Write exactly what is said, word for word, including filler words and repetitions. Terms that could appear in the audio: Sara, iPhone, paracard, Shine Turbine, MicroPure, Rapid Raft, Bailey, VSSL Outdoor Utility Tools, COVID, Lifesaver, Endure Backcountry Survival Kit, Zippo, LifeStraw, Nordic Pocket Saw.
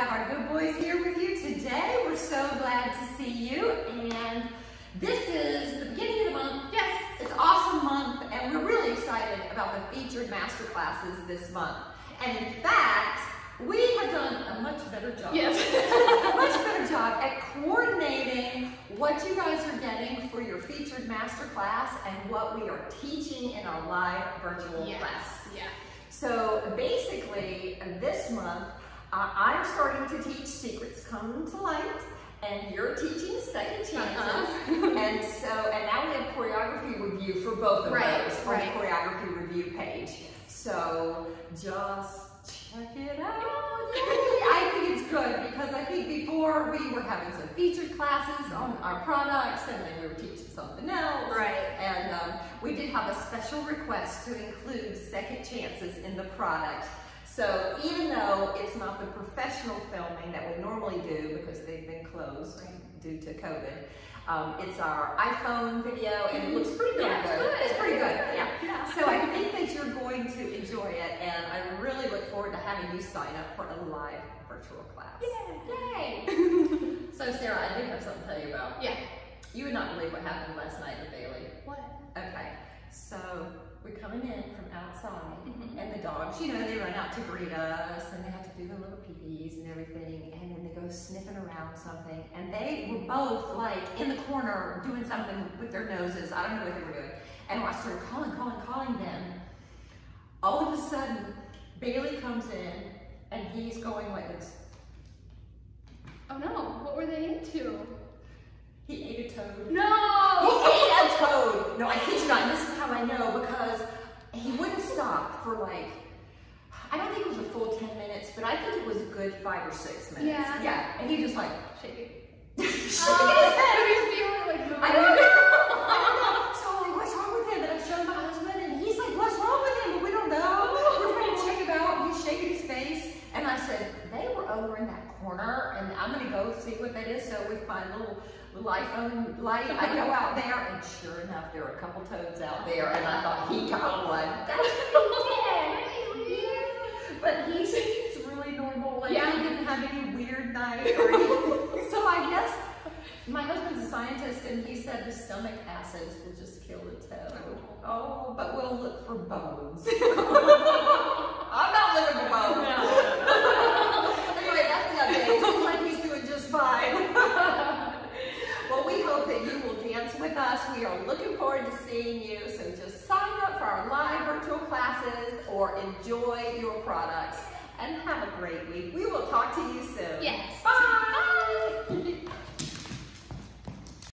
have our good boys here with you today. We're so glad to see you. And this is the beginning of the month. Yes, it's an awesome month, and we're really excited about the featured master classes this month. And in fact, we have done a much better job. Yes. a much better job at coordinating what you guys are getting for your featured master class and what we are teaching in our live virtual yes. class. Yeah. So basically, this month, uh, I'm starting to teach Secrets Come to Light, and you're teaching Second Chances. Uh-huh. and so, and now we have choreography review for both of right, those on right. the choreography review page. So just check it out. I think it's good because I think before we were having some featured classes on our products, and then we were teaching something else. Right. And um, we did have a special request to include second chances in the product. So even though it's not the professional filming that we normally do because they've been closed right. due to COVID, um, it's our iPhone video, and it looks pretty good. Yeah, it's, good. it's pretty good. Yeah. yeah. So I think that you're going to enjoy it, and I really look forward to having you sign up for a live virtual class. Yay! Yay. So Sarah, I do have something to tell you about. Yeah. You would not believe what happened last night with Bailey. What? Okay. So we're coming in from outside, mm-hmm. and the dogs, you know, they run out to greet us, and they have to do their little pee-pees and everything, and then they go sniffing around something, and they were both, like, in the corner doing something with their noses. I don't know what they were doing. And I started calling, calling, calling them. All of a sudden, Bailey comes in, and he's going like this. Oh, no. What were they into? He ate a toad. No! He ate a toad! No, I kid you not. This is how I know, because he wouldn't stop for like, I don't think it was a full ten minutes, but I think it was a good five or six minutes. Yeah. Yeah. And he just like, shake it. Shake his head. He was feeling like, I don't know. I don't know. So I'm like, what's wrong with him? And I showed my husband, and he's like, what's wrong with him? But we don't know. We're trying to check it out. He's shaking his face. And I said, they were over in that corner, and I'm going to go see what that is. So with my little iPhone light, I go out there, and sure enough, there are a couple toads out there, and I thought, he got one. That's But he's, he's really normal. Like, yeah. He didn't have any weird night or anything. So I guess my husband's a scientist, and he said the stomach acids will just kill the toad. Oh, but we'll look for bones. I'm not looking for bones. No. Anyway, that's the update. It seems like he's doing just fine. Well, we hope that you will dance with us. We are looking forward to seeing you. So just sign up for our live virtual classes or enjoy your products and have a great week. We will talk to you soon. Yes. Bye.